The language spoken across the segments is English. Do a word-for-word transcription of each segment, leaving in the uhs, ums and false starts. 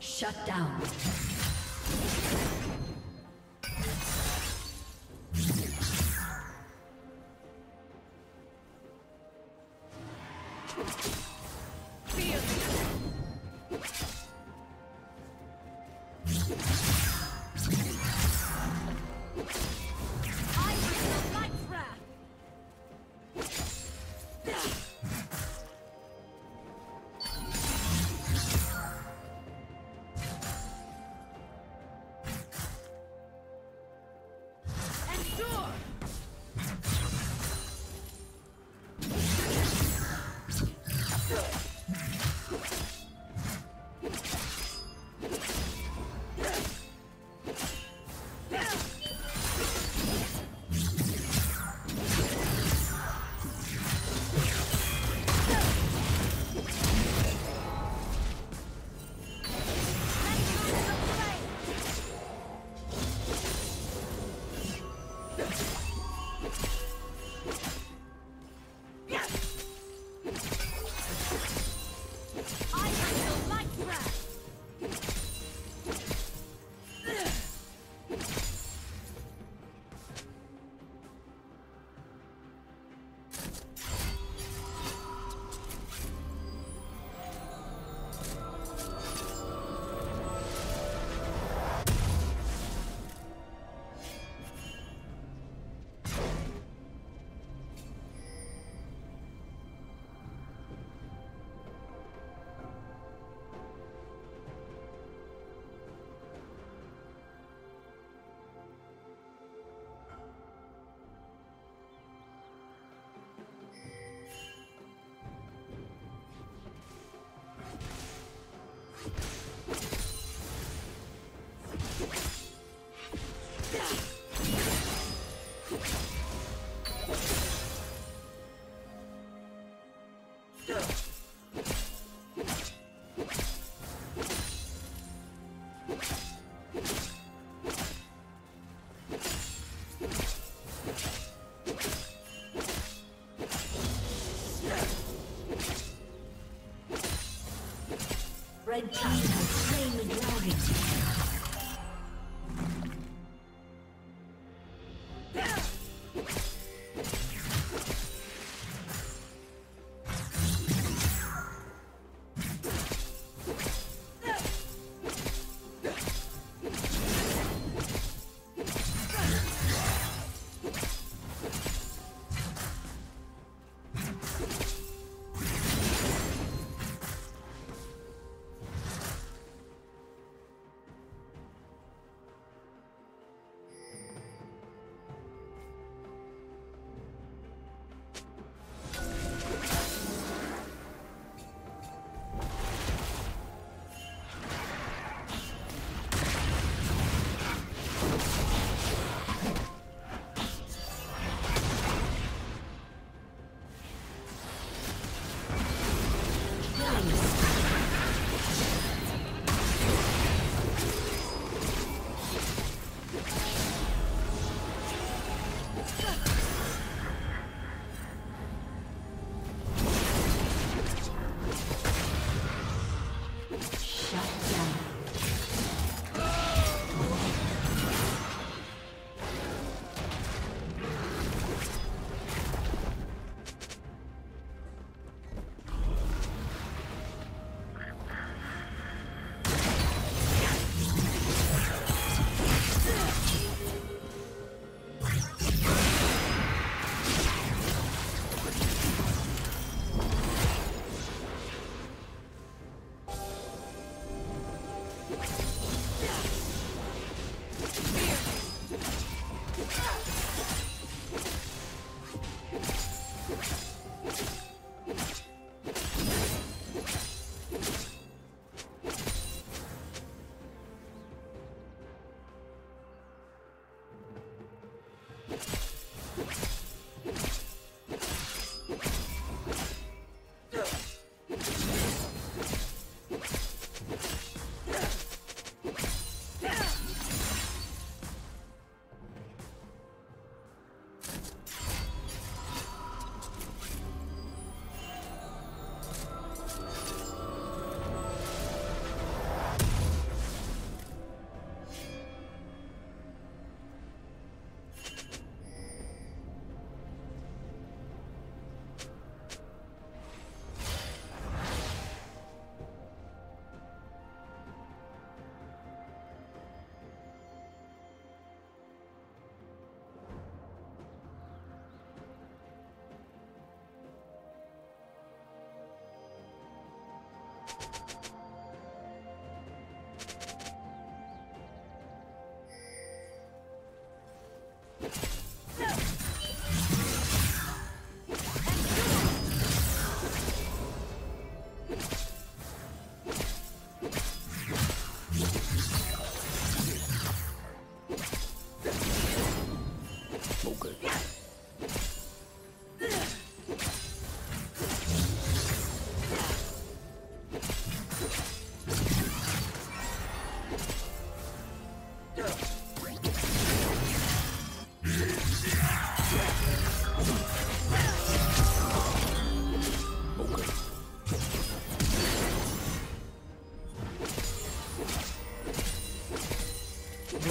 Shut down. Red team has slain the dragon.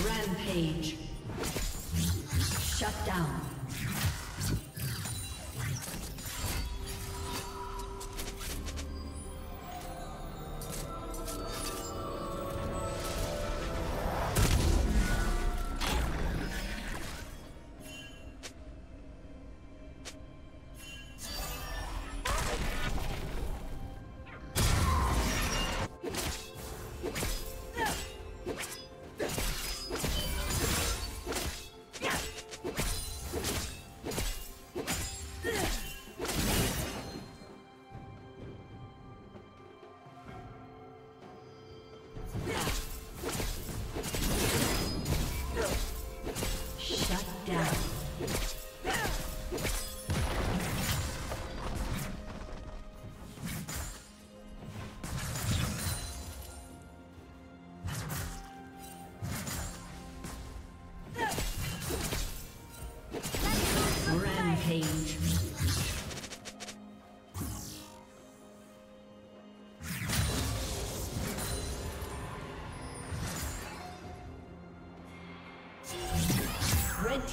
Rampage. Shut down. Red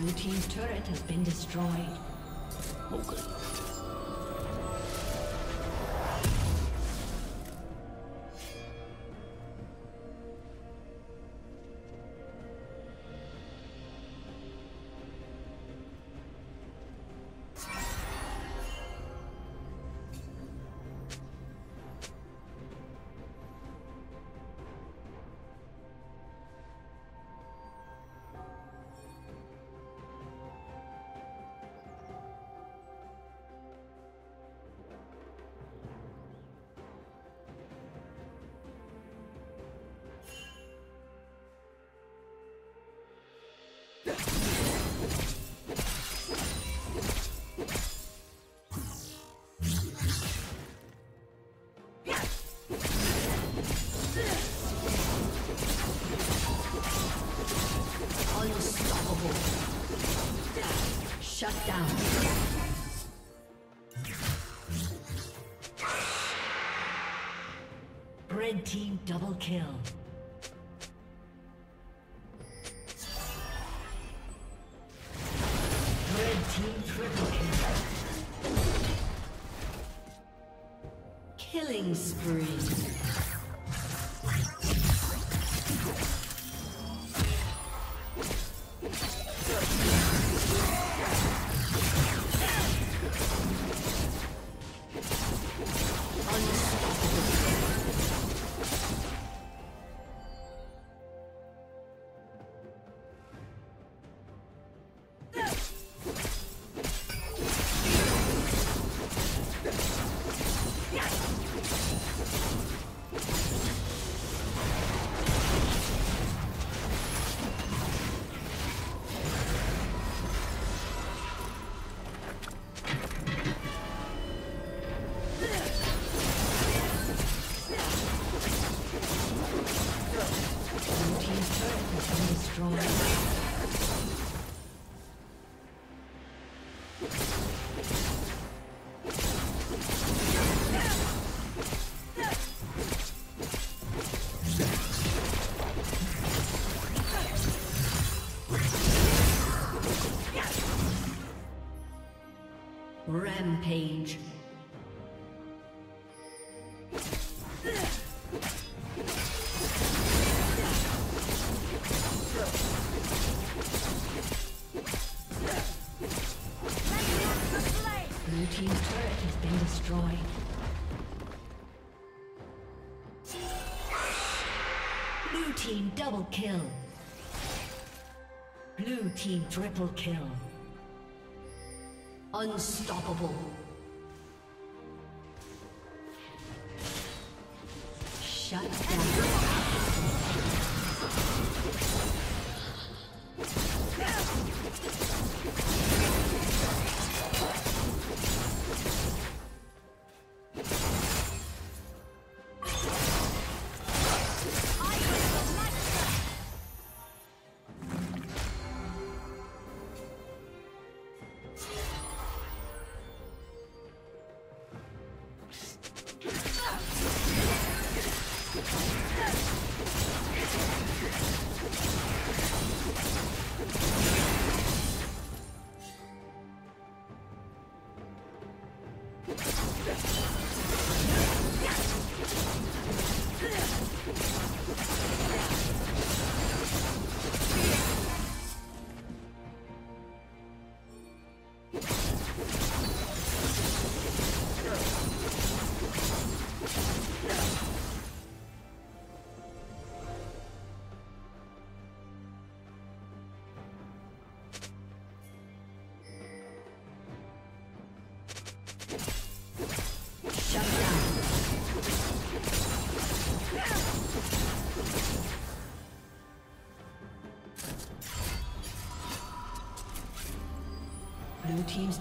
Blue team's turret has been destroyed. Okay. Shut down. Red team double kill. Red team triple kill. Killing spree. Let's go. Rampage. Blue team double kill. Blue team triple kill. Unstoppable. Shut down. Blue team's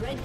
Red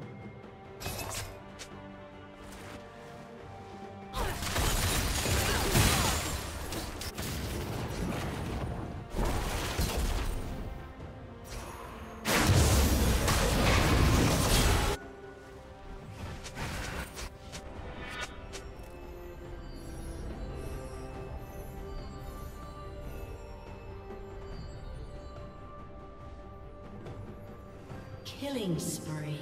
Killing spree.